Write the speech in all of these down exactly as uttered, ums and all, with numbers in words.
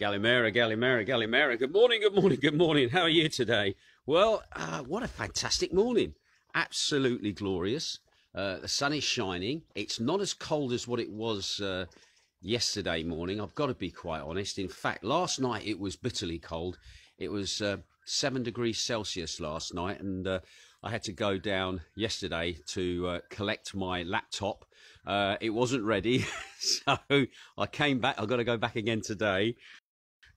Gallimera, Gallimera, Gallimera. Good morning, good morning, good morning. How are you today? Well, uh, what a fantastic morning. Absolutely glorious. Uh, the sun is shining. It's not as cold as what it was uh, yesterday morning. I've got to be quite honest. In fact, last night it was bitterly cold. It was uh, seven degrees Celsius last night, and uh, I had to go down yesterday to uh, collect my laptop. Uh, it wasn't ready, so I came back. I've got to go back again today.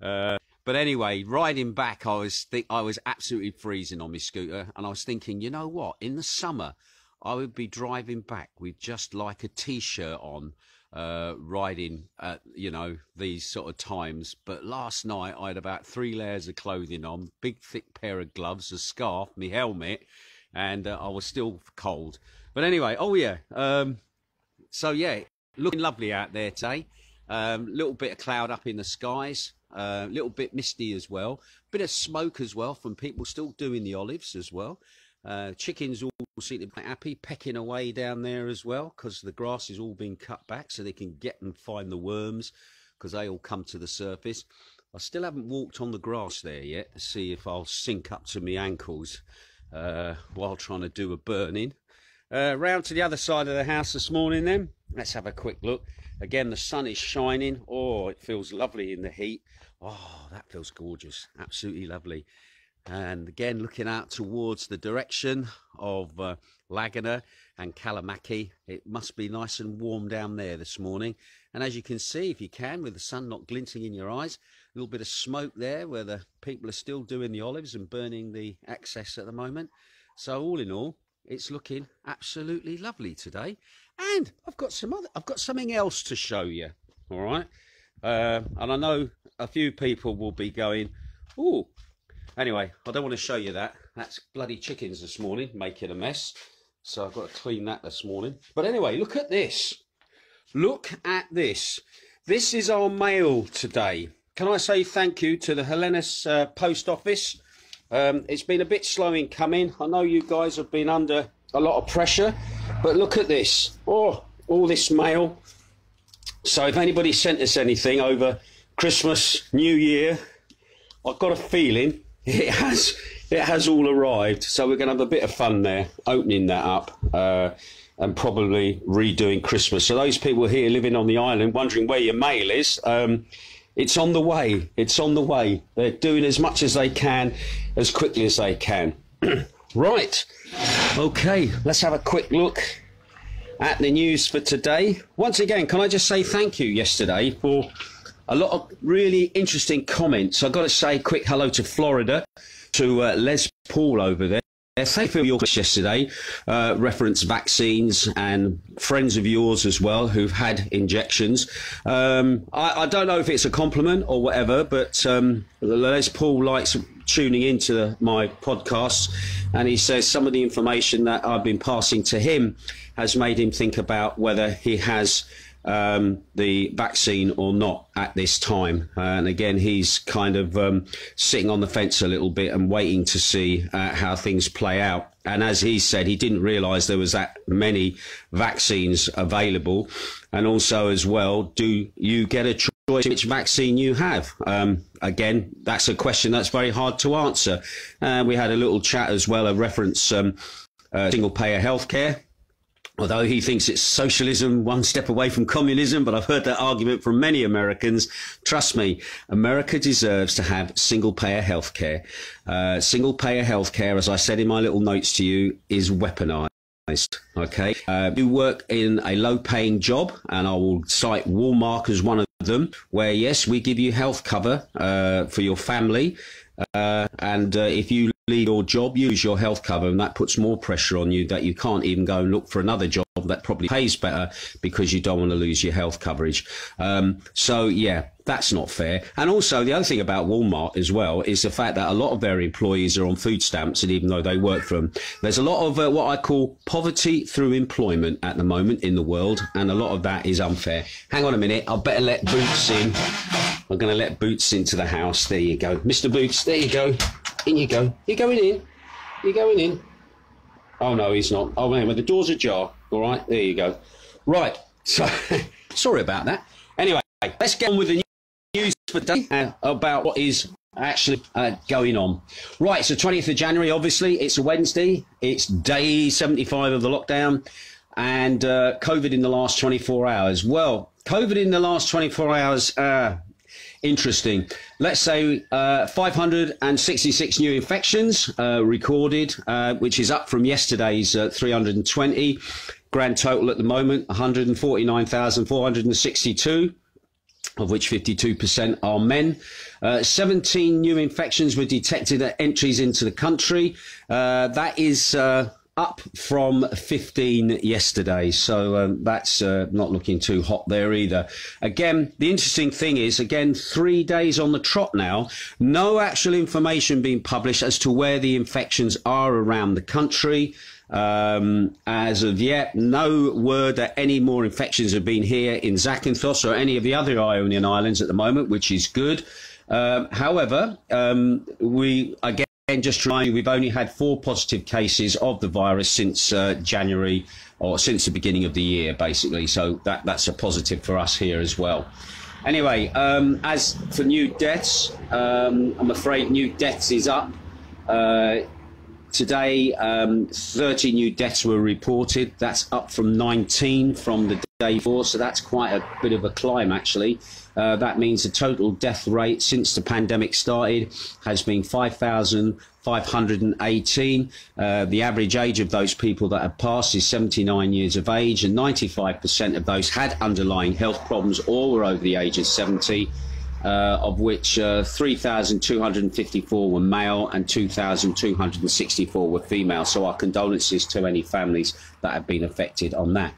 Uh, but anyway, riding back, I was think I was absolutely freezing on my scooter, and I was thinking, you know what? In the summer, I would be driving back with just like a t-shirt on, uh, riding at you know these sort of times. But last night, I had about three layers of clothing on, big thick pair of gloves, a scarf, my helmet, and uh, I was still cold. But anyway, oh yeah. Um, So yeah, looking lovely out there today. Um, little bit of cloud up in the skies, a uh, little bit misty as well. Bit of smoke as well from people still doing the olives as well. Uh, chickens all seem to be happy, pecking away down there as well, because the grass is all been cut back so they can get and find the worms, because they all come to the surface. I still haven't walked on the grass there yet to see if I'll sink up to my ankles uh, while trying to do a burning. Uh, round to the other side of the house this morning then. Let's have a quick look. Again, the sun is shining. Oh, it feels lovely in the heat. Oh, that feels gorgeous. Absolutely lovely. And again, looking out towards the direction of uh, Lagana and Kalamaki. It must be nice and warm down there this morning. And as you can see, if you can, with the sun not glinting in your eyes, a little bit of smoke there where the people are still doing the olives and burning the excess at the moment. So all in all, it's looking absolutely lovely today, and I've got some other. I've got something else to show you. All right, uh, and I know a few people will be going, "Ooh." Anyway, I don't want to show you that. That's bloody chickens this morning making a mess, so I've got to clean that this morning. But anyway, look at this. Look at this. This is our mail today. Can I say thank you to the Hellenis uh, post office? Um, it's been a bit slow in coming. I know you guys have been under a lot of pressure, but look at this. Oh, all this mail. So if anybody sent us anything over Christmas, New Year, I've got a feeling it has it has all arrived. So we're going to have a bit of fun there, opening that up uh, and probably redoing Christmas. So those people here living on the island wondering where your mail is, um, it's on the way. It's on the way. They're doing as much as they can, as quickly as they can. Right. Okay, let's have a quick look at the news for today. Once again, can I just say thank you yesterday for a lot of really interesting comments. I've got to say a quick hello to Florida, to uh, Les Paul over there. Thank you for your question yesterday, uh, reference vaccines and friends of yours as well who've had injections. Um, I, I don't know if it's a compliment or whatever, but um, Les Paul likes tuning into my podcasts, and he says some of the information that I've been passing to him has made him think about whether he has Um, the vaccine or not at this time. Uh, and again, he's kind of um, sitting on the fence a little bit and waiting to see uh, how things play out. And as he said, he didn't realise there was that many vaccines available. And also as well, do you get a choice which vaccine you have? Um, again, that's a question that's very hard to answer. Uh, we had a little chat as well, a reference um, uh, single payer healthcare. Although he thinks it's socialism, one step away from communism, but I've heard that argument from many Americans. Trust me, America deserves to have single-payer healthcare. Uh, single-payer healthcare, as I said in my little notes to you, is weaponized. Okay, uh, you work in a low-paying job, and I will cite Walmart as one of them, where, yes, we give you health cover uh, for your family, uh, and uh, if you leave your job, use your health cover, and that puts more pressure on you that you can't even go and look for another job that probably pays better because you don't want to lose your health coverage. Um, so, yeah, that's not fair. And also, the other thing about Walmart as well is the fact that a lot of their employees are on food stamps, and even though they work for them, there's a lot of uh, what I call poverty through employment at the moment in the world, and a lot of that is unfair. Hang on a minute, I better let Boots in. I'm going to let Boots into the house. There you go. Mister Boots, there you go. In you go. You're going in. You're going in. Oh, no, he's not. Oh, man, well, the door's ajar. All right, there you go. Right, so sorry about that. Anyway, let's get on with the news for today uh, about what is actually uh, going on. Right, so twentieth of January, obviously, it's a Wednesday. It's day seventy-five of the lockdown and uh, COVID in the last twenty-four hours. Well, COVID in the last twenty-four hours, uh, interesting. Let's say uh, five hundred sixty-six new infections uh, recorded, uh, which is up from yesterday's uh, three hundred twenty. Grand total at the moment, one hundred forty-nine thousand four hundred sixty-two. Of which fifty-two percent are men. Uh, seventeen new infections were detected at entries into the country. Uh, that is uh, up from fifteen yesterday, so um, that's uh, not looking too hot there either. Again, the interesting thing is, again, three days on the trot now, no actual information being published as to where the infections are around the country. Um, as of yet, no word that any more infections have been here in Zakynthos or any of the other Ionian islands at the moment, which is good. Uh, however, um, we, again, just to remind you, we've only had four positive cases of the virus since uh, January, or since the beginning of the year, basically. So that, that's a positive for us here as well. Anyway, um, as for new deaths, um, I'm afraid new deaths is up. Uh, Today, um, thirty new deaths were reported. That's up from nineteen from the day before, so that's quite a bit of a climb, actually. Uh, that means the total death rate since the pandemic started has been five thousand five hundred eighteen. Uh, the average age of those people that have passed is seventy-nine years of age, and ninety-five percent of those had underlying health problems or were over the age of seventy. Uh, of which uh, three thousand two hundred fifty-four were male and two thousand two hundred sixty-four were female. So our condolences to any families that have been affected on that.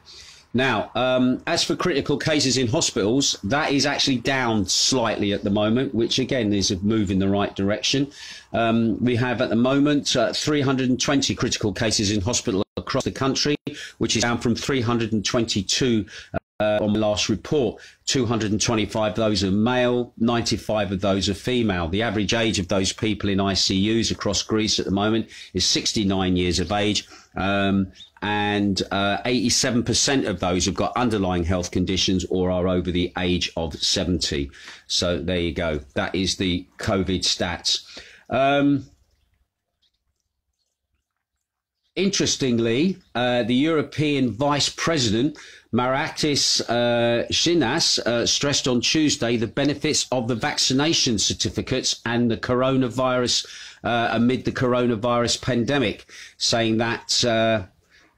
Now, um, as for critical cases in hospitals, that is actually down slightly at the moment, which again is a move in the right direction. Um, we have at the moment uh, three hundred twenty critical cases in hospital across the country, which is down from three hundred twenty-two uh, Uh, on my last report. Two hundred twenty-five of those are male, ninety-five of those are female. The average age of those people in I C Us across Greece at the moment is sixty-nine years of age, um, and uh, eighty-seven percent of those have got underlying health conditions or are over the age of seventy. So there you go. That is the COVID stats. Um, interestingly, uh, the European Vice President Margaritis uh, Schinas uh, stressed on Tuesday the benefits of the vaccination certificates and the coronavirus uh, amid the coronavirus pandemic, saying that uh,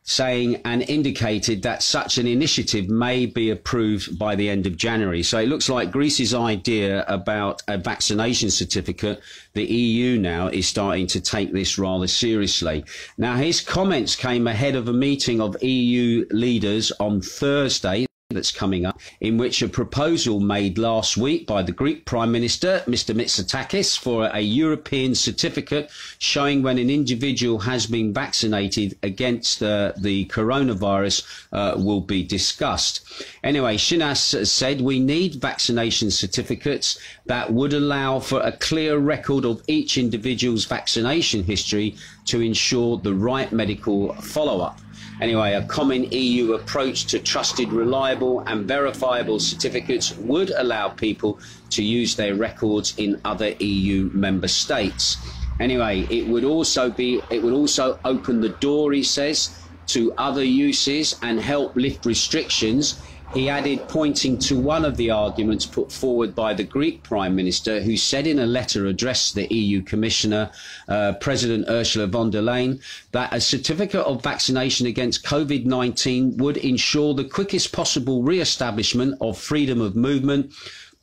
saying and indicated that such an initiative may be approved by the end of January. So it looks like Greece's idea about a vaccination certificate, the E U now is starting to take this rather seriously. Now, his comments came ahead of a meeting of E U leaders on Thursday that's coming up, in which a proposal made last week by the Greek Prime Minister, Mister Mitsotakis, for a European certificate showing when an individual has been vaccinated against uh, the coronavirus uh, will be discussed. Anyway, Schinas said we need vaccination certificates that would allow for a clear record of each individual's vaccination history to ensure the right medical follow-up. Anyway, a common E U approach to trusted, reliable and verifiable certificates would allow people to use their records in other E U member states. Anyway, it would also be, it would also open the door, he says, to other uses and help lift restrictions. He added, pointing to one of the arguments put forward by the Greek Prime Minister, who said in a letter addressed to the E U Commissioner, uh, President Ursula von der Leyen, that a certificate of vaccination against COVID nineteen would ensure the quickest possible re-establishment of freedom of movement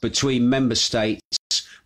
between member states,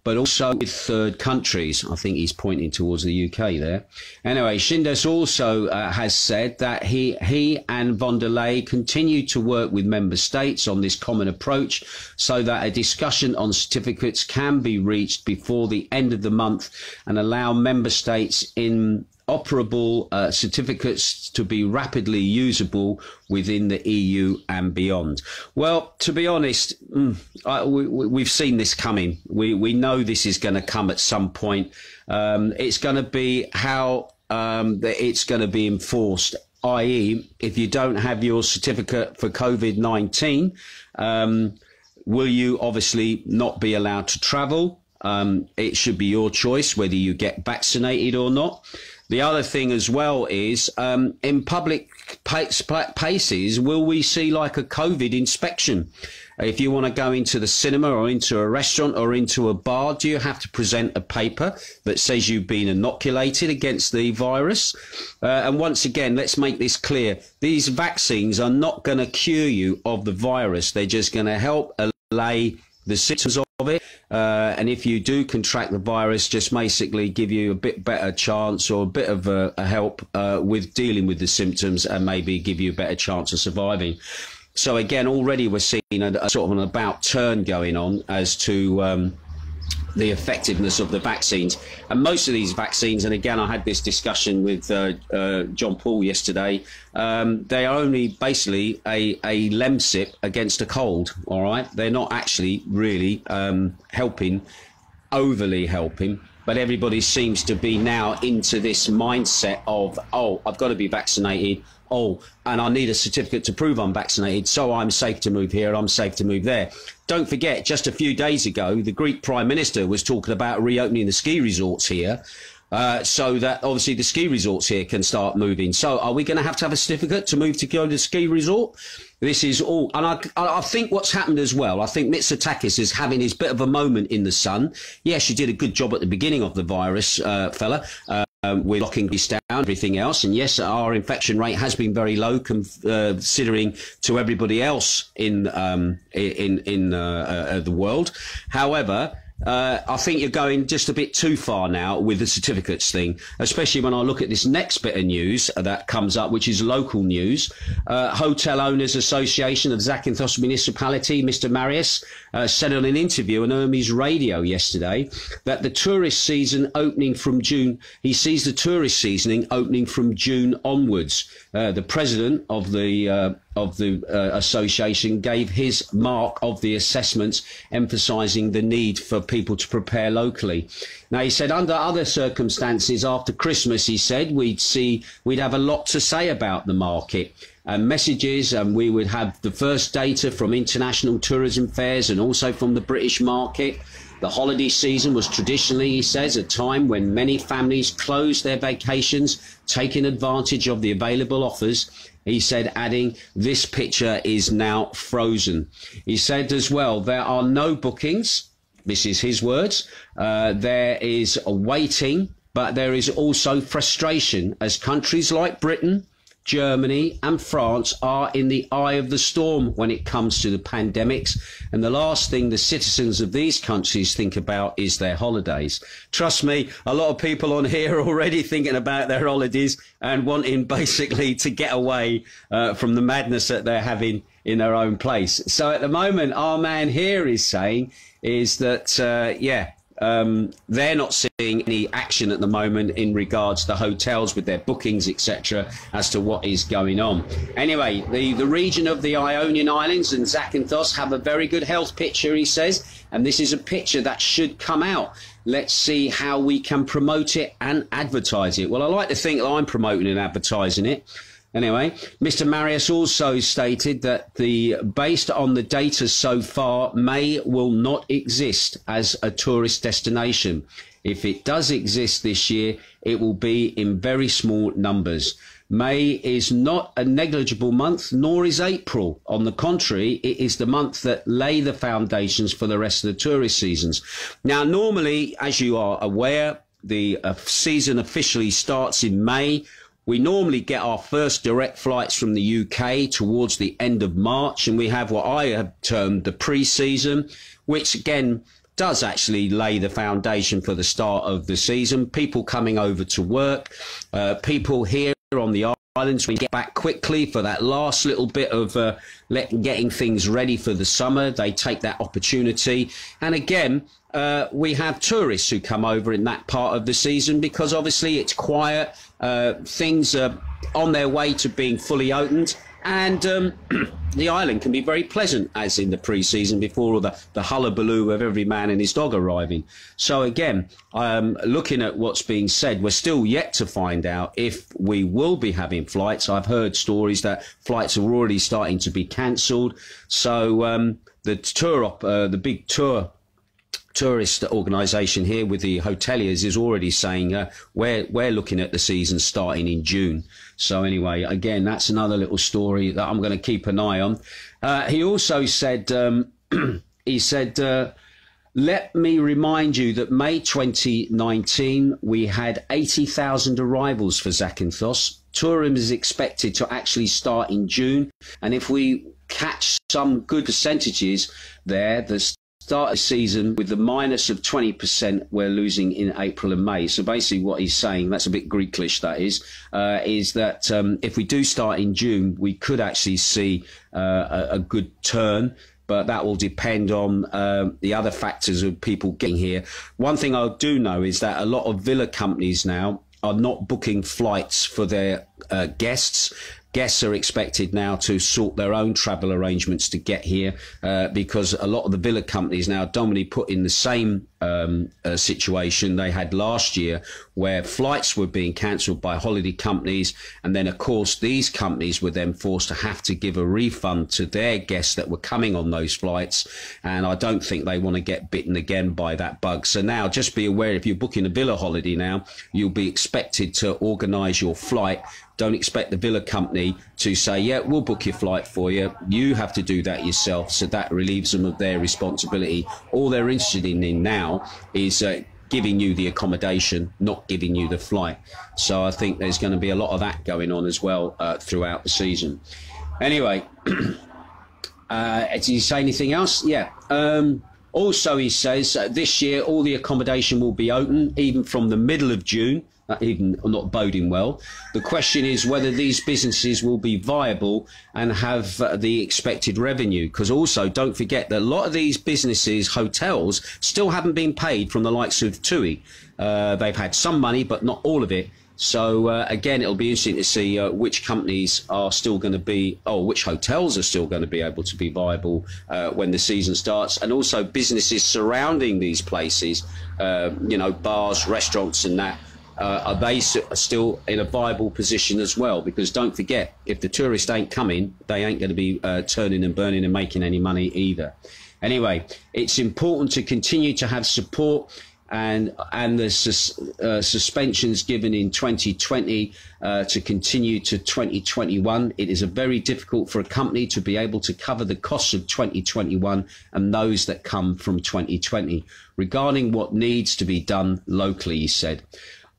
but also with third countries. I think he's pointing towards the U K there. Anyway, Schinas also uh, has said that he, he and von der Leyen continue to work with member states on this common approach so that a discussion on certificates can be reached before the end of the month and allow member states in operable uh, certificates to be rapidly usable within the E U and beyond. Well, to be honest, mm, I, we, we've seen this coming. We, we know this is going to come at some point. Um, it's going to be how um, it's going to be enforced, that is if you don't have your certificate for COVID nineteen, um, will you obviously not be allowed to travel? Um, it should be your choice whether you get vaccinated or not. The other thing as well is um, in public places, will we see like a COVID inspection? If you want to go into the cinema or into a restaurant or into a bar, do you have to present a paper that says you've been inoculated against the virus? Uh, and once again, let's make this clear. These vaccines are not going to cure you of the virus. They're just going to help allay the symptoms of it. Uh, and if you do contract the virus, just basically give you a bit better chance or a bit of a, a help uh, with dealing with the symptoms and maybe give you a better chance of surviving. So again, already we're seeing a, a sort of an about turn going on as to um, the effectiveness of the vaccines. And most of these vaccines, and again, I had this discussion with uh, uh, John Paul yesterday, um, they are only basically a, a Lemsip against a cold, all right? They're not actually really um, helping, overly helping. But everybody seems to be now into this mindset of, oh, I've got to be vaccinated. Oh, and I need a certificate to prove I'm vaccinated, so I'm safe to move here, I'm safe to move there. Don't forget, just a few days ago, the Greek Prime Minister was talking about reopening the ski resorts here, uh, so that obviously the ski resorts here can start moving. So are we going to have to have a certificate to move to go to the ski resort? This is all, and I, I think what's happened as well, I think Mitsotakis is having his bit of a moment in the sun. Yes, he did a good job at the beginning of the virus, uh, fella. Uh, Um, we're locking this down, everything else, and yes, our infection rate has been very low uh, considering to everybody else in um, in in uh, uh, the world. However, uh, I think you're going just a bit too far now with the certificates thing, especially when I look at this next bit of news that comes up, which is local news. Uh, Hotel Owners Association of Zakynthos Municipality, Mister Marius, uh, said on an interview on Ermi's radio yesterday that the tourist season opening from June, he sees the tourist seasoning opening from June onwards. Uh, the president of the uh, of the uh, association gave his mark of the assessments, emphasising the need for people to prepare locally. Now, he said under other circumstances after Christmas, he said we'd see we'd have a lot to say about the market. And messages, and we would have the first data from international tourism fairs and also from the British market. The holiday season was traditionally, he says, a time when many families closed their vacations, taking advantage of the available offers. He said, adding, this picture is now frozen. He said as well, there are no bookings. This is his words. Uh, there is a waiting, but there is also frustration as countries like Britain, Germany and France are in the eye of the storm when it comes to the pandemics, and the last thing the citizens of these countries think about is their holidays. Trust me, a lot of people on here are already thinking about their holidays and wanting basically to get away uh, from the madness that they're having in their own place. So at the moment, our man here is saying is that, uh, yeah, Um, they're not seeing any action at the moment in regards to hotels with their bookings, et cetera, as to what is going on. Anyway, the, the region of the Ionian Islands and Zakynthos have a very good health picture, he says, and this is a picture that should come out. Let's see how we can promote it and advertise it. Well, I like to think that I'm promoting and advertising it. Anyway, Mister Marius also stated that the based on the data so far, May will not exist as a tourist destination. If it does exist this year, it will be in very small numbers. May is not a negligible month, nor is April. On the contrary, it is the month that lay the foundations for the rest of the tourist seasons. Now, normally, as you are aware, the uh, season officially starts in May. We normally get our first direct flights from the U K towards the end of March, and we have what I have termed the pre-season, which again does actually lay the foundation for the start of the season. People coming over to work, uh, people here on the islands, we get back quickly for that last little bit of uh, let, getting things ready for the summer. They take that opportunity, and again, Uh, we have tourists who come over in that part of the season because obviously it's quiet, uh, things are on their way to being fully opened, And um, the island can be very pleasant, as in the pre-season, before all the, the hullabaloo of every man and his dog arriving. So again, um, looking at what's being said, we're still yet to find out if we will be having flights. I've heard stories that flights are already starting to be cancelled. So um, the tour, op uh, the big tour tourist organisation here with the hoteliers is already saying uh, we're, we're looking at the season starting in June. So anyway, again, that's another little story that I'm going to keep an eye on. Uh, he also said, um, he said, uh, let me remind you that May twenty nineteen, we had eighty thousand arrivals for Zakynthos. Tourism is expected to actually start in June. And if we catch some good percentages there, there's start of season with the minus of twenty percent we're losing in April and May. So basically what he's saying, that's a bit Greekish that is, uh, is that um, if we do start in June, we could actually see uh, a, a good turn, but that will depend on uh, the other factors of people getting here. One thing I do know is that a lot of villa companies now are not booking flights for their uh, guests. Guests are expected now to sort their own travel arrangements to get here uh, because a lot of the villa companies now don't really put in the same um, uh, situation they had last year, where flights were being cancelled by holiday companies, and then of course these companies were then forced to have to give a refund to their guests that were coming on those flights, and I don't think they want to get bitten again by that bug. So now just be aware, if you're booking a villa holiday now, you'll be expected to organise your flight. Don't expect the villa company to say, yeah, we'll book your flight for you. You have to do that yourself. So that relieves them of their responsibility. All they're interested in now is uh, giving you the accommodation, not giving you the flight. So I think there's going to be a lot of that going on as well uh, throughout the season. Anyway, uh, did he say anything else? Yeah. Um, also, he says uh, this year, all the accommodation will be open, even from the middle of June. Even not boding well. The question is whether these businesses will be viable and have uh, the expected revenue, because also don't forget that a lot of these businesses, hotels, still haven't been paid from the likes of TUI. Uh, they've had some money but not all of it. So uh, again, it'll be interesting to see uh, which companies are still going to be, or which hotels are still going to be able to be viable uh, when the season starts, and also businesses surrounding these places, uh, you know, bars, restaurants and that. Uh, are they still in a viable position as well? Because don't forget, if the tourists ain't coming, they ain't going to be uh, turning and burning and making any money either. Anyway, it's important to continue to have support, and and the sus uh, suspensions given in twenty twenty uh, to continue to twenty twenty-one. It is a very difficult for a company to be able to cover the costs of twenty twenty-one and those that come from twenty twenty. Regarding what needs to be done locally, he said.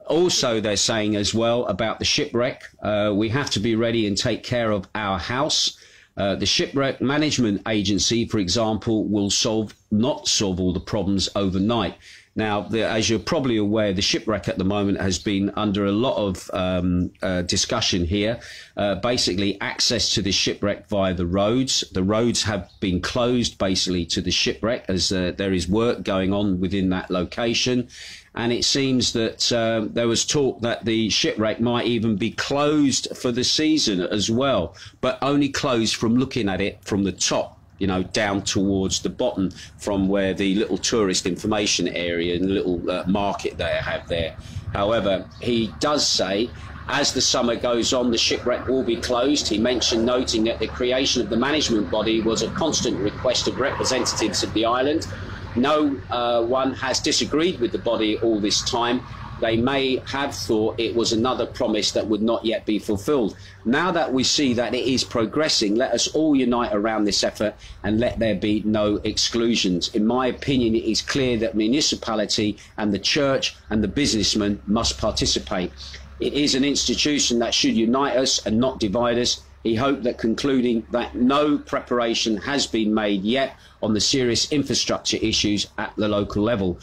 Also, they're saying as well about the shipwreck. Uh, we have to be ready and take care of our house. Uh, the Shipwreck Management Agency, for example, will solve not solve all the problems overnight. Now, the, as you're probably aware, the shipwreck at the moment has been under a lot of um, uh, discussion here. Uh, basically, access to the shipwreck via the roads. The roads have been closed, basically, to the shipwreck as uh, there is work going on within that location. And it seems that uh, there was talk that the shipwreck might even be closed for the season as well, but only closed from looking at it from the top, you know, down towards the bottom from where the little tourist information area and the little uh, market they have there. However, he does say, as the summer goes on, the shipwreck will be closed. He mentioned noting that the creation of the management body was a constant request of representatives of the island. No uh, one has disagreed with the body all this time. They may have thought it was another promise that would not yet be fulfilled. Now that we see that it is progressing, let us all unite around this effort and let there be no exclusions. In my opinion, it is clear that municipality and the church and the businessmen must participate. It is an institution that should unite us and not divide us. He hoped that concluding that no preparation has been made yet on the serious infrastructure issues at the local level.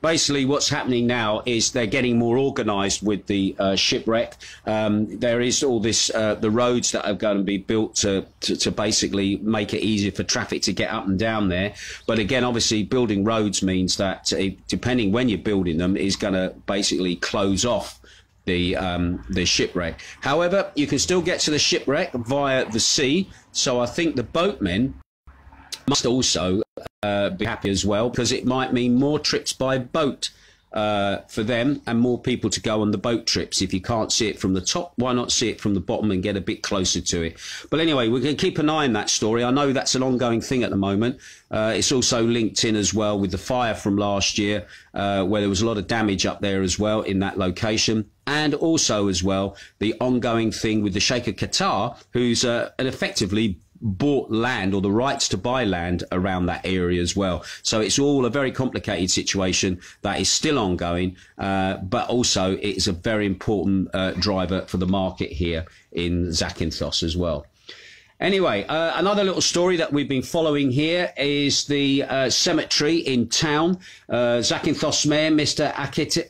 Basically, what's happening now is they're getting more organised with the uh, shipwreck. Um, there is all this, uh, the roads that are going to be built to, to, to basically make it easier for traffic to get up and down there. But again, obviously, building roads means that uh, depending when you're building them, is going to basically close off the um, the shipwreck. However, you can still get to the shipwreck via the sea, so I think the boatmen must also uh, be happy as well, because it might mean more trips by boat uh, for them and more people to go on the boat trips. If you can't see it from the top, why not see it from the bottom and get a bit closer to it? But anyway, we can keep an eye on that story. I know that's an ongoing thing at the moment. Uh, it's also linked in as well with the fire from last year, uh, where there was a lot of damage up there as well in that location. And also as well, the ongoing thing with the Sheikh of Qatar, who's uh, an effectively bought land, or the rights to buy land around that area as well. So it's all a very complicated situation that is still ongoing, uh, but also it's a very important uh, driver for the market here in Zakynthos as well. Anyway, uh, another little story that we've been following here is the uh, cemetery in town. Uh, Zakynthos Mayor Mister Akit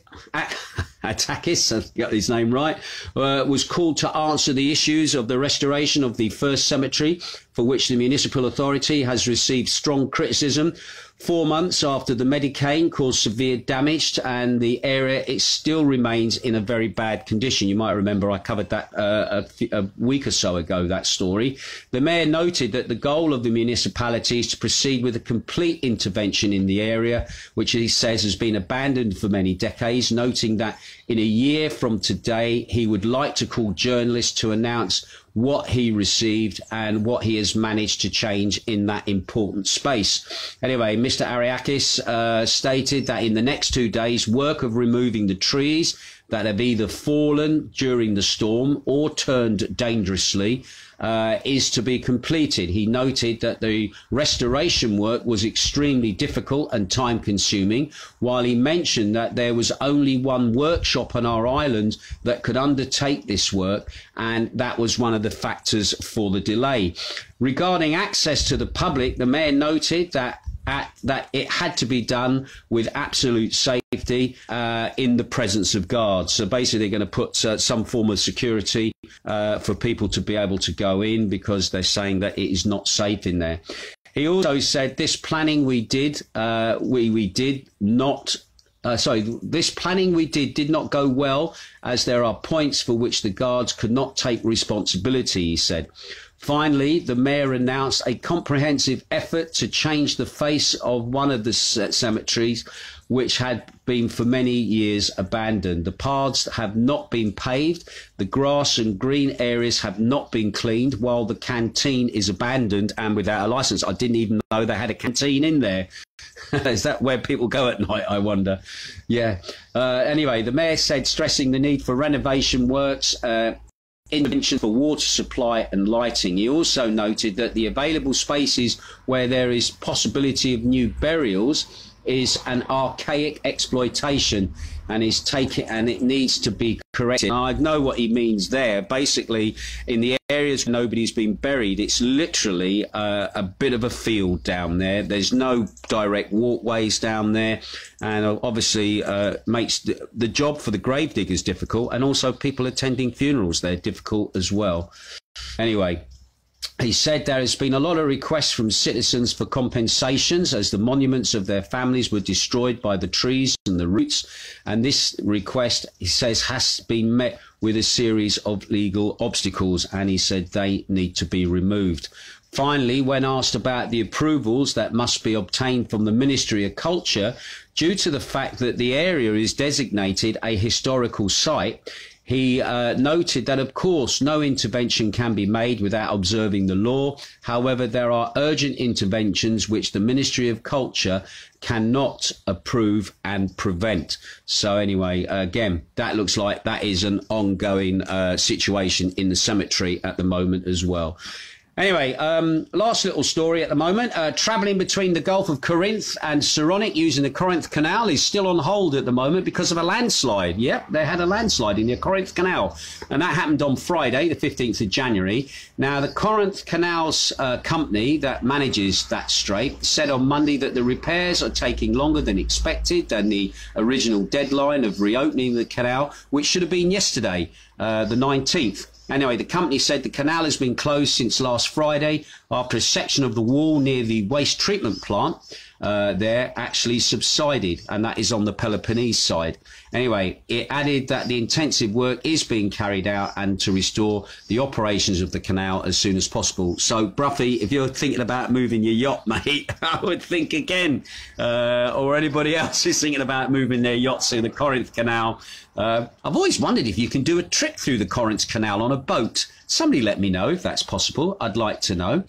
Attakis, I got his name right, uh, was called to answer the issues of the restoration of the first cemetery, for which the municipal authority has received strong criticism. Four months after the Medicane caused severe damage, and the area, it still remains in a very bad condition. You might remember I covered that uh, a, a week or so ago, that story. The mayor noted that the goal of the municipality is to proceed with a complete intervention in the area, which he says has been abandoned for many decades, noting that in a year from today, he would like to call journalists to announce what he received and what he has managed to change in that important space. Anyway, Mister Ariakis uh, stated that in the next two days, work of removing the trees that have either fallen during the storm or turned dangerously uh, is to be completed. He noted that the restoration work was extremely difficult and time-consuming, while he mentioned that there was only one workshop on our island that could undertake this work, and that was one of the factors for the delay. Regarding access to the public, the mayor noted that At, that it had to be done with absolute safety uh, in the presence of guards. So basically they're going to put uh, some form of security uh, for people to be able to go in, because they're saying that it is not safe in there. He also said this planning we did, uh, we, we did not... Uh, sorry, this planning we did did not go well, as there are points for which the guards could not take responsibility, he said. Finally, the mayor announced a comprehensive effort to change the face of one of the cemeteries, which had been for many years abandoned. The paths have not been paved, the grass and green areas have not been cleaned, while the canteen is abandoned and without a license. I didn't even know they had a canteen in there. Is that where people go at night, I wonder? Yeah. Uh, anyway, the mayor said, stressing the need for renovation works, uh, intervention for water supply and lighting. He also noted that the available spaces where there is possibility of new burials is an archaic exploitation and is taken, and it needs to be corrected. And I know what he means there. Basically, in the areas where nobody's been buried, it's literally uh, a bit of a field down there. There's no direct walkways down there, and obviously uh, makes the, the job for the grave diggers difficult, and also people attending funerals there difficult as well. Anyway, he said there has been a lot of requests from citizens for compensations, as the monuments of their families were destroyed by the trees and the roots, and this request, he says, has been met with a series of legal obstacles, and he said they need to be removed. Finally, when asked about the approvals that must be obtained from the Ministry of Culture, due to the fact that the area is designated a historical site, he uh, noted that, of course, no intervention can be made without observing the law. However, there are urgent interventions which the Ministry of Culture cannot approve and prevent. So anyway, again, that looks like that is an ongoing uh, situation in the cemetery at the moment as well. Anyway, um, last little story at the moment. Uh, travelling between the Gulf of Corinth and Saronic using the Corinth Canal is still on hold at the moment because of a landslide. Yep, they had a landslide in the Corinth Canal, and that happened on Friday, the fifteenth of January. Now, the Corinth Canal's uh, company that manages that strait said on Monday that the repairs are taking longer than expected and the original deadline of reopening the canal, which should have been yesterday, uh, the nineteenth. Anyway, the company said the canal has been closed since last Friday after a section of the wall near the waste treatment plant uh, there actually subsided, and that is on the Peloponnese side. Anyway, it added that the intensive work is being carried out and to restore the operations of the canal as soon as possible. So, Bruffy, if you're thinking about moving your yacht, mate, I would think again, uh, or anybody else who's thinking about moving their yachts through the Corinth Canal. Uh, I've always wondered if you can do a trip through the Corinth Canal on a boat. Somebody let me know if that's possible. I'd like to know.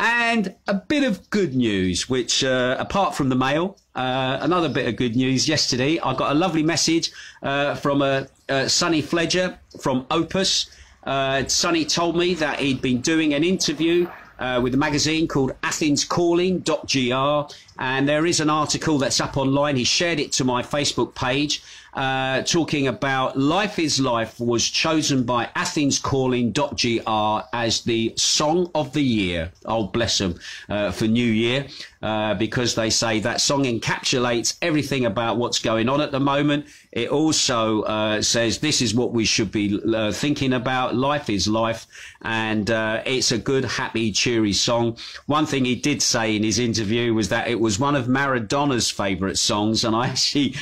And a bit of good news, which uh, apart from the mail, uh, another bit of good news. Yesterday, I got a lovely message uh, from a, a Sonny Fledger from Opus. Uh, Sonny told me that he'd been doing an interview Uh, with a magazine called Athens Calling dot G R, and there is an article that's up online. He shared it to my Facebook page, uh, talking about Life is Life was chosen by Athens Calling dot G R as the song of the year. Oh, bless them, uh, for New Year, uh, because they say that song encapsulates everything about what's going on at the moment. It also uh, says this is what we should be uh, thinking about. Life is life, and uh, it's a good, happy, cheery song. One thing he did say in his interview was that it was one of Maradona's favourite songs, and I actually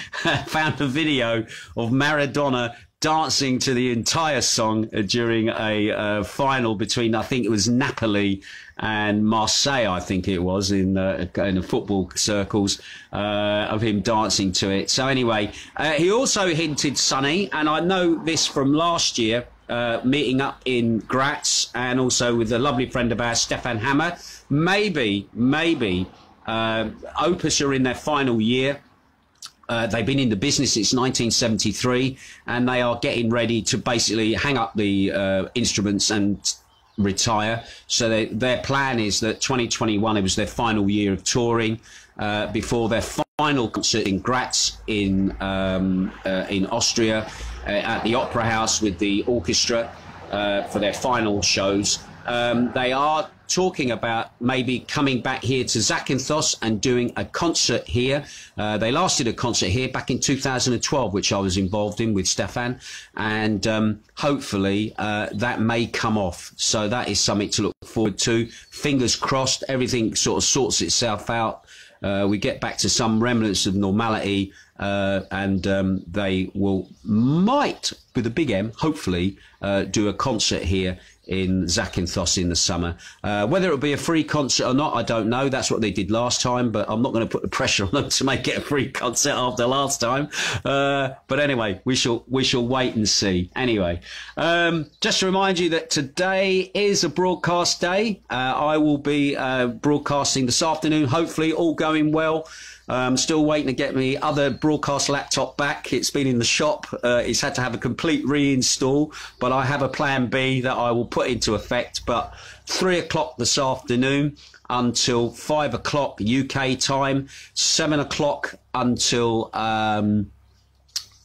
found a video of Maradona dancing to the entire song during a uh, final between, I think it was Napoli and Marseille, I think it was, in the, in the football circles, uh, of him dancing to it. So anyway, uh, he also hinted, Sonny, and I know this from last year, uh, meeting up in Graz and also with a lovely friend of ours, Stefan Hammer, maybe, maybe uh, Opus are in their final year. Uh, they've been in the business since nineteen seventy-three, and they are getting ready to basically hang up the uh, instruments and retire. So they, their plan is that twenty twenty-one, it was their final year of touring uh, before their final concert in Graz in, um, uh, in Austria uh, at the Opera House with the orchestra uh, for their final shows. Um, they are talking about maybe coming back here to Zakynthos and doing a concert here. Uh, they last did a concert here back in two thousand twelve, which I was involved in with Stefan, and um, hopefully uh, that may come off. So that is something to look forward to. Fingers crossed, everything sort of sorts itself out. Uh, we get back to some remnants of normality, uh, and um, they will, might, with a big M, hopefully, uh, do a concert here in Zakynthos in the summer. Uh, whether it'll be a free concert or not, I don't know. That's what they did last time, but I'm not going to put the pressure on them to make it a free concert after last time. Uh, but anyway, we shall we shall wait and see. Anyway, um, just to remind you that today is a broadcast day. Uh, I will be uh, broadcasting this afternoon, hopefully all going well. I'm um, still waiting to get me other broadcast laptop back. It's been in the shop. Uh, it's had to have a complete reinstall, but I have a plan B that I will put into effect. But three o'clock this afternoon until five o'clock U K time, seven o'clock until, um,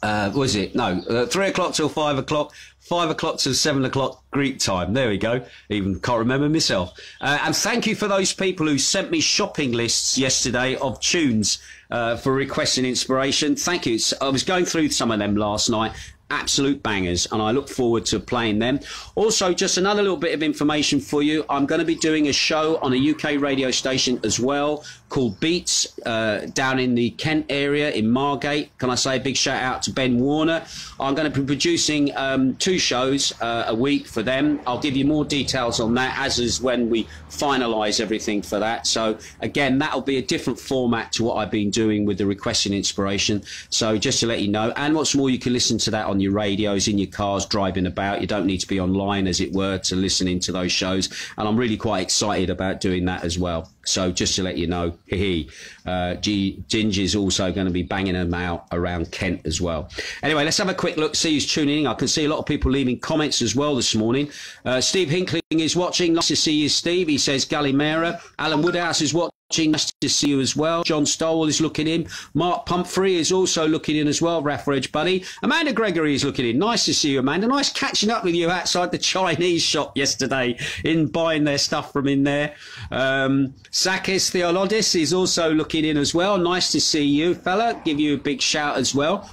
uh, what is it? No, uh, three o'clock till five o'clock. Five o'clock to seven o'clock Greek time. There we go. Even can't remember myself. Uh, and thank you for those people who sent me shopping lists yesterday of tunes uh, for requests and inspiration. Thank you. I was going through some of them last night. Absolute bangers, and I look forward to playing them. Also, just another little bit of information for you. I'm going to be doing a show on a U K radio station as well called Beats, uh, down in the Kent area in Margate. Can I say a big shout out to Ben Warner? I'm going to be producing um, two shows uh, a week for them. I'll give you more details on that as is when we finalise everything for that. So again, that'll be a different format to what I've been doing with the request and inspiration. So just to let you know, and what's more, you can listen to that on your radios, in your cars, driving about. You don't need to be online, as it were, to listen into those shows, and I'm really quite excited about doing that as well. So just to let you know, hee uh, G Ginge is also going to be banging them out around Kent as well. Anyway, let's have a quick look, see who's tuning in. I can see a lot of people leaving comments as well this morning. Uh, Steve Hinkling is watching. Nice to see you, Steve. He says Gallimera. Alan Woodhouse is watching. Nice to see you as well. John Stowell is looking in. Mark Pumphrey is also looking in as well. Rafferidge buddy. Amanda Gregory is looking in. Nice to see you, Amanda. Nice catching up with you outside the Chinese shop yesterday in buying their stuff from in there. Um, Sakis Theolodis is also looking in as well. Nice to see you, fella. Give you a big shout as well.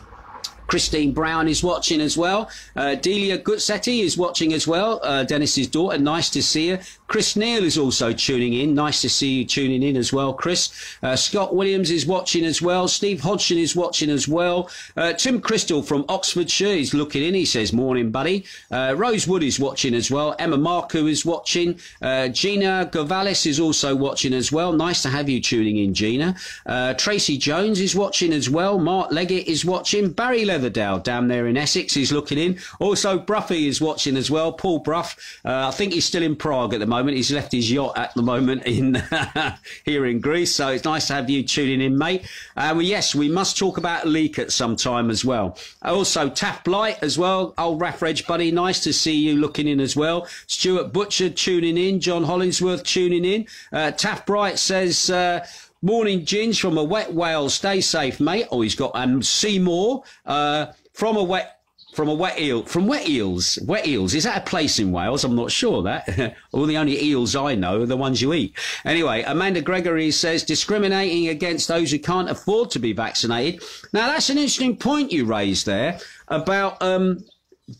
Christine Brown is watching as well. Uh, Delia Gutsetti is watching as well. Uh, Dennis's daughter, nice to see her. Chris Neal is also tuning in. Nice to see you tuning in as well, Chris. Uh, Scott Williams is watching as well. Steve Hodgson is watching as well. Uh, Tim Crystal from Oxfordshire is looking in. He says, morning, buddy. Uh, Rose Wood is watching as well. Emma Marku is watching. Uh, Gina Govalis is also watching as well. Nice to have you tuning in, Gina. Uh, Tracy Jones is watching as well. Mark Leggett is watching. Barry Leatherdale down there in Essex is looking in. Also, Bruffy is watching as well. Paul Bruff, uh, I think he's still in Prague at the moment. He's left his yacht at the moment in here in Greece. So it's nice to have you tuning in, mate. Uh, well, yes, we must talk about Leek at some time as well. Also, Taff Blight as well. Old Raff Reg buddy, nice to see you looking in as well. Stuart Butcher tuning in. John Hollingsworth tuning in. Uh, Taff Blight says... Uh, morning, Ginge, from a wet whale. Stay safe, mate. Oh, he's got um, Seymour uh, from a wet from a wet eel from wet eels. Wet eels, is that a place in Wales? I'm not sure that. All the only eels I know are the ones you eat. Anyway, Amanda Gregory says discriminating against those who can't afford to be vaccinated. Now that's an interesting point you raised there about. Um,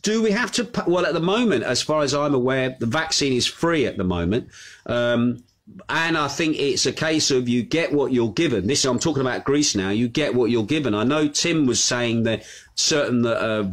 Do we have to? Well, at the moment, as far as I'm aware, the vaccine is free at the moment. Um, And I think it's a case of you get what you're given. This I'm talking about Greece now. You get what you're given. I know Tim was saying that certain that uh,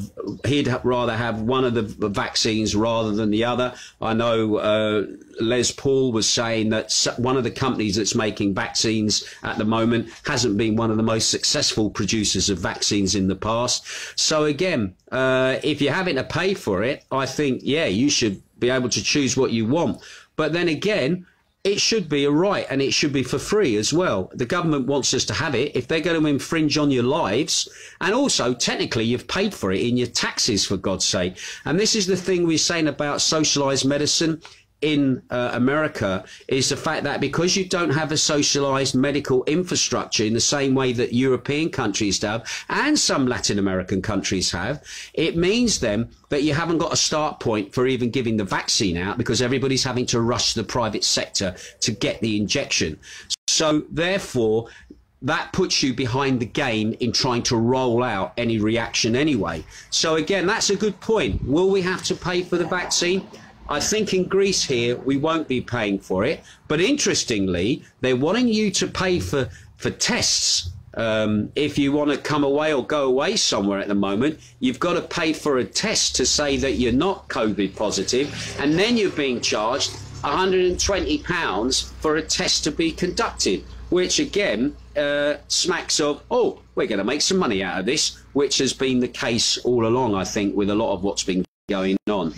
he'd rather have one of the vaccines rather than the other. I know uh, Les Paul was saying that one of the companies that's making vaccines at the moment hasn't been one of the most successful producers of vaccines in the past. So again, uh, if you're having to pay for it, I think, yeah, you should be able to choose what you want. But then again, it should be a right, and it should be for free as well. The government wants us to have it. If they're going to infringe on your lives, and also technically you've paid for it in your taxes, for God's sake. And this is the thing we're saying about socialized medicine in uh, America, is the fact that because you don't have a socialized medical infrastructure in the same way that European countries have, and some Latin American countries have, it means then that you haven't got a start point for even giving the vaccine out, because everybody's having to rush the private sector to get the injection. So therefore, that puts you behind the game in trying to roll out any reaction anyway. So again, that's a good point. Will we have to pay for the vaccine? I think in Greece here, we won't be paying for it. But interestingly, they're wanting you to pay for, for tests. Um, if you want to come away or go away somewhere at the moment, you've got to pay for a test to say that you're not COVID positive, and then you're being charged one hundred and twenty pounds for a test to be conducted, which again uh, smacks of, oh, we're going to make some money out of this, which has been the case all along, I think, with a lot of what's been going on.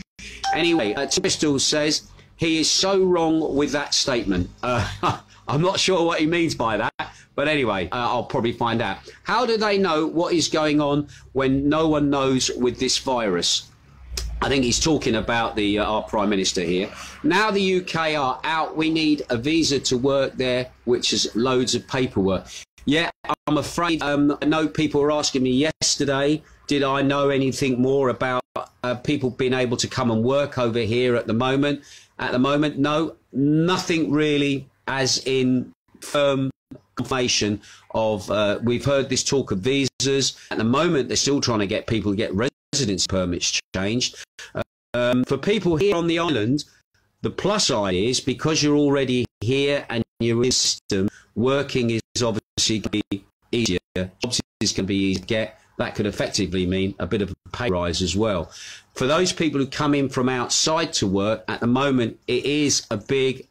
Anyway, uh, Bristol says he is so wrong with that statement. Uh, I'm not sure what he means by that, but anyway, uh, I'll probably find out. How do they know what is going on when no one knows with this virus? I think he's talking about the uh, our Prime Minister here. Now the U K are out, we need a visa to work there, which is loads of paperwork. Yeah, I'm afraid um, I know people were asking me yesterday, did I know anything more about Uh, people being able to come and work over here at the moment. At the moment, no, nothing really, as in firm confirmation of. Uh, we've heard this talk of visas. At the moment, they're still trying to get people to get residence permits changed. Uh, um, for people here on the island, the plus side is because you're already here and you're in the system, working is obviously going to be easier. Jobs is going to be easy to get. That could effectively mean a bit of a pay rise as well. For those people who come in from outside to work, at the moment, it is a big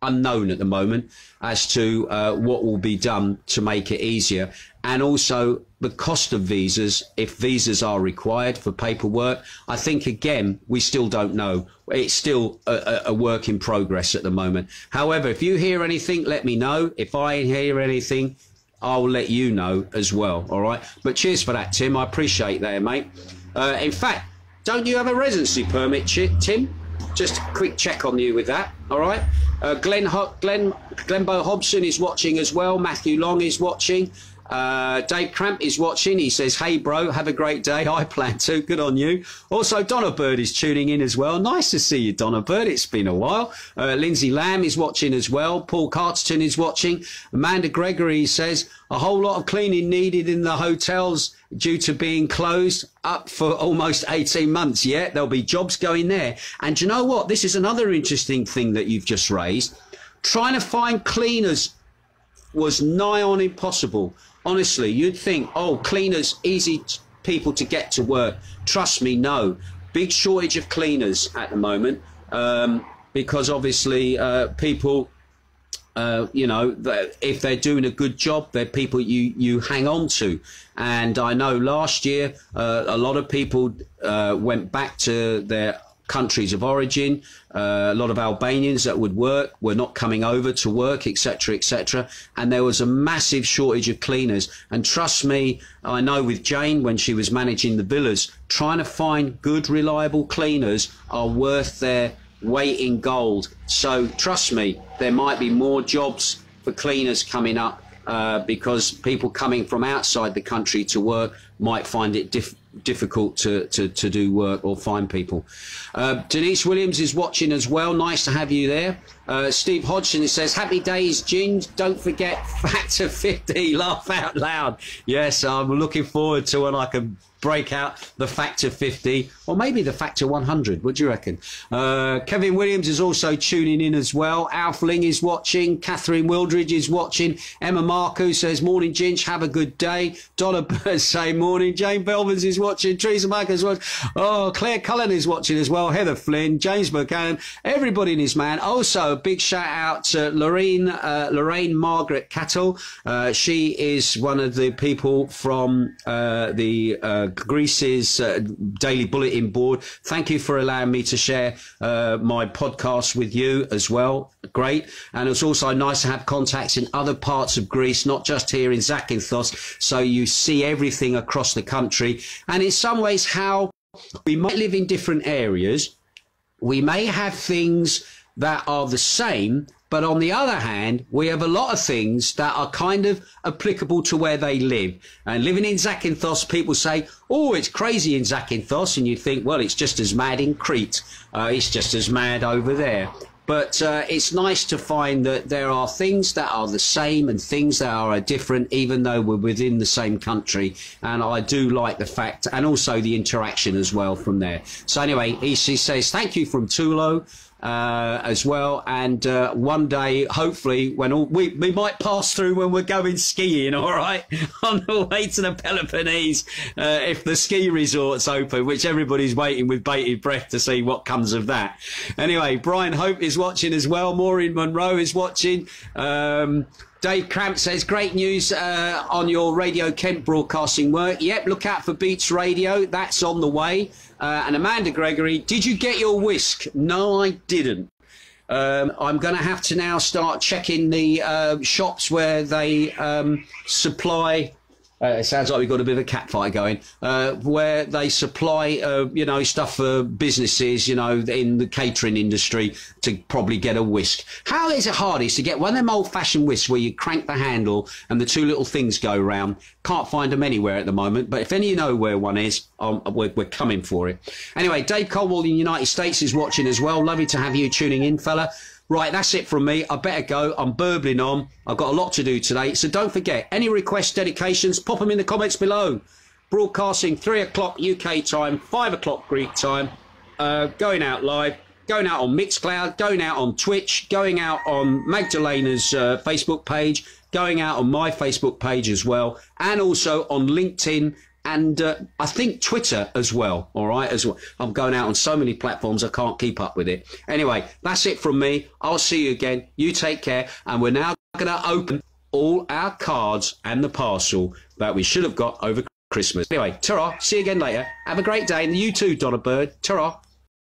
unknown at the moment as to uh, what will be done to make it easier. And also the cost of visas, if visas are required for paperwork. I think, again, we still don't know. It's still a, a work in progress at the moment. However, if you hear anything, let me know. If I hear anything, I'll let you know as well, all right? But cheers for that, Tim. I appreciate that, mate. Uh, in fact, don't you have a residency permit, Tim? Just a quick check on you with that, all right? Uh, Glenn Ho Glenn Glenbo Hobson is watching as well. Matthew Long is watching. Uh, Dave Cramp is watching. He says, hey, bro, have a great day. I plan to. Good on you. Also, Donna Bird is tuning in as well. Nice to see you, Donna Bird. It's been a while. Uh, Lindsay Lamb is watching as well. Paul Carterton is watching. Amanda Gregory says, a whole lot of cleaning needed in the hotels due to being closed up for almost eighteen months. Yeah, there'll be jobs going there. And do you know what? This is another interesting thing that you've just raised. Trying to find cleaners was nigh on impossible. Honestly, you'd think, oh, cleaners, easy people to get to work. Trust me, no. Big shortage of cleaners at the moment, um, because obviously uh, people, uh, you know, if they're doing a good job, they're people you, you hang on to. And I know last year uh, a lot of people uh, went back to their countries of origin. Uh, a lot of Albanians that would work were not coming over to work, etc, etc, and there was a massive shortage of cleaners. And trust me, I know with Jane, when she was managing the villas, trying to find good reliable cleaners are worth their weight in gold. So trust me, there might be more jobs for cleaners coming up, uh, because people coming from outside the country to work might find it difficult difficult to, to, to do work or find people. Uh, Denise Williams is watching as well. Nice to have you there. Uh, Steve Hodgson says, happy days, Ginge. Don't forget Factor fifty. Laugh out loud. Yes, I'm looking forward to when I can break out the Factor fifty or maybe the Factor one hundred. What do you reckon? Uh, Kevin Williams is also tuning in as well. Alf Ling is watching. Catherine Wildridge is watching. Emma Marku says, morning, Ginge. Have a good day. Donna Bird say, morning. Jane Belvins is watching. Teresa Marcus watching. Oh, Claire Cullen is watching as well. Heather Flynn, James McCann, everybody in his man. Also, big shout out to Lorraine, uh, Lorraine Margaret Cattle. Uh, she is one of the people from uh, the uh, Greece's uh, Daily Bulletin Board. Thank you for allowing me to share uh, my podcast with you as well. Great. And it's also nice to have contacts in other parts of Greece, not just here in Zakynthos. So you see everything across the country. And in some ways, how we might live in different areas, we may have things that are the same, but on the other hand, we have a lot of things that are kind of applicable to where they live. And living in Zakynthos, people say, oh, it's crazy in Zakynthos, and you think, well, it's just as mad in Crete, uh, it's just as mad over there. But uh, it's nice to find that there are things that are the same and things that are different, even though we're within the same country. And I do like the fact, and also the interaction as well from there. So anyway, E C says, thank you from Tulo. Uh, as well, and uh, one day, hopefully, when all, we, we might pass through when we're going skiing, all right, on the way to the Peloponnese, uh, if the ski resort's open, which everybody's waiting with bated breath to see what comes of that. Anyway, Brian Hope is watching as well. Maureen Monroe is watching. Um, Dave Cramp says, great news uh, on your Radio Kent broadcasting work. Yep, look out for Beats Radio. That's on the way. Uh, and Amanda Gregory, did you get your whisk? No, I didn't. Um, I'm going to have to now start checking the uh, shops where they um, supply... Uh, it sounds like we've got a bit of a catfight going, uh, where they supply, uh, you know, stuff for businesses, you know, in the catering industry to probably get a whisk. How is it hardest to get one of them old-fashioned whisks where you crank the handle and the two little things go round? Can't find them anywhere at the moment, but if any of you know where one is, um, we're, we're coming for it. Anyway, Dave Colwell in the United States is watching as well. Lovely to have you tuning in, fella. Right, that's it from me. I better go. I'm burbling on. I've got a lot to do today. So don't forget, any requests, dedications, pop them in the comments below. Broadcasting three o'clock U K time, five o'clock Greek time. Uh, going out live, going out on Mixcloud, going out on Twitch, going out on Magdalena's uh, Facebook page, going out on my Facebook page as well, and also on LinkedIn. And uh, I think Twitter as well, all right, as well. I'm going out on so many platforms, I can't keep up with it. Anyway, that's it from me. I'll see you again. You take care. And we're now going to open all our cards and the parcel that we should have got over Christmas. Anyway, ta-ra. See you again later. Have a great day. And you too, Donna Bird. Ta-ra.